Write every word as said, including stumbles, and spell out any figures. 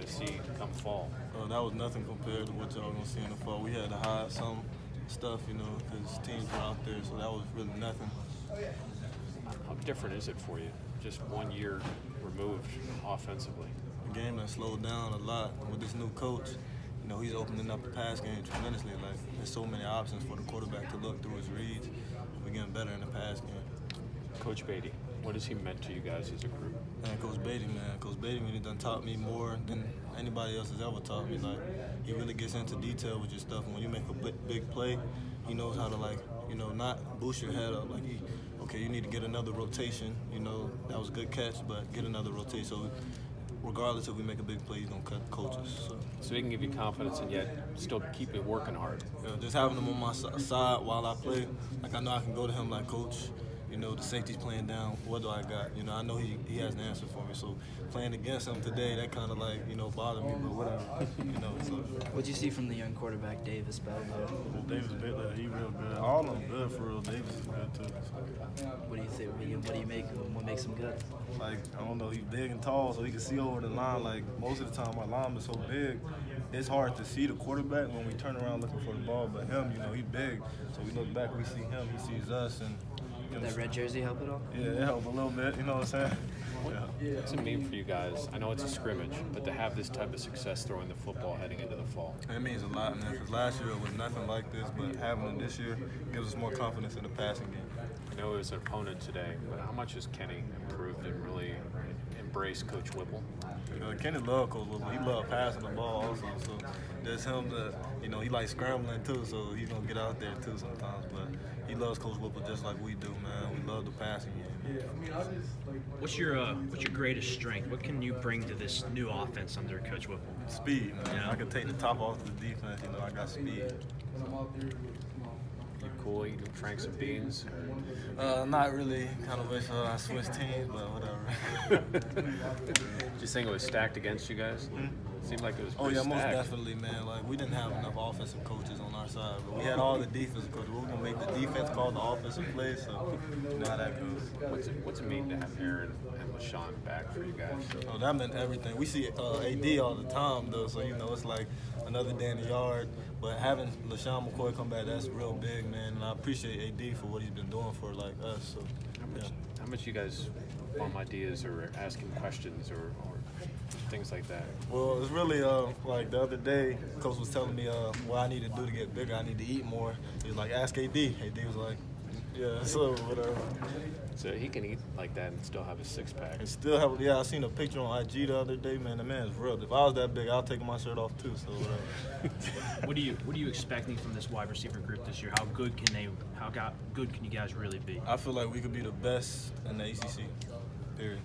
to see come fall? Well, that was nothing compared to what y'all gonna see in the fall. We had to hide some stuff, you know, because teams were out there, so that was really nothing. How different is it for you, just one year removed offensively? A game that slowed down a lot. With this new coach, you know, he's opening up the pass game tremendously. Like, there's so many options for the quarterback to look through his reads. We're getting better in the pass game. Coach Beatty, what has he meant to you guys as a group? Man, Coach Beatty, man. Coach Beatty really done taught me more than anybody else has ever taught me. Like, he really gets into detail with your stuff. And when you make a big play, he knows how to, like, you know, not boost your head up. Like, he, okay, you need to get another rotation. You know, that was a good catch, but get another rotation. So regardless if we make a big play, he's going to coach us. So. so he can give you confidence and yet still keep it working hard. Yeah, just having him on my side while I play, like, I know I can go to him like, Coach, you know, the safety's playing down, what do I got? You know, I know he, he has an answer for me. So playing against him today, that kind of, like, you know, bothered me, but whatever, you know. So. What'd you see from the young quarterback, Davis Bell, though? Well, Davis Bell, he real good. All of them good, for real. Davis is good, too. So. What do you think? What do you make of him? What makes him good? Like, I don't know, he's big and tall, so he can see over the line. Like, most of the time, our line is so big, it's hard to see the quarterback when we turn around looking for the ball. But him, you know, he's big. So we look back, we see him, he sees us, and did that red jersey help at all? Yeah, it helped a little bit, you know what I'm saying? Yeah. What's it mean for you guys? I know it's a scrimmage, but to have this type of success throwing the football heading into the fall? It means a lot, man, because last year it was nothing like this, but having it this year gives us more confidence in the passing game. I know it was an opponent today, but how much has Kenny improved and really embraced Coach Whipple? You know, Kenny loved Coach Whipple. He loved passing the ball also, so there's him that, you know, he likes scrambling too, so he's going to get out there too sometimes, but he loves Coach Whipple just like we do, man. We love the passing game. Yeah, I mean, I just, like, what's your uh, what's your greatest strength? What can you bring to this new offense under Coach Whipple? Speed, man. Yeah. I can take the top off the defense, you know, I got speed. You cool, you do Franks and beans? Uh, not really. Kind of wish uh, I switched teams, but whatever. Did you think it was stacked against you guys? Mm-hmm. It seemed like it was pretty Oh, yeah, stacked. Most definitely, man. Like, we didn't have enough offensive coaches on our side, but we had all the defensive coaches. We were going to make the defense call the offensive plays, so now that goes. What's it, what's it mean to have Aaron and LeSean back for you guys? Oh, that meant everything. We see uh, A D all the time, though, so, you know, it's like another day in the yard. But having LeSean McCoy come back, that's real big, man. And I appreciate A D for what he's been doing for, like, us. So, how much, yeah. how much you guys bomb ideas or asking questions or, or things like that? Well, it's really, uh, like, the other day, Coach was telling me uh, what I need to do to get bigger. I need to eat more. He was like, ask A D. A D was like, yeah, so whatever. So he can eat like that and still have a six pack. And still have, yeah. I seen a picture on I G the other day, man. The man is real. If I was that big, I'll take my shirt off too. So whatever. What do you What are you expecting from this wide receiver group this year? How good can they? How got, good can you guys really be? I feel like we could be the best in the A C C. Period.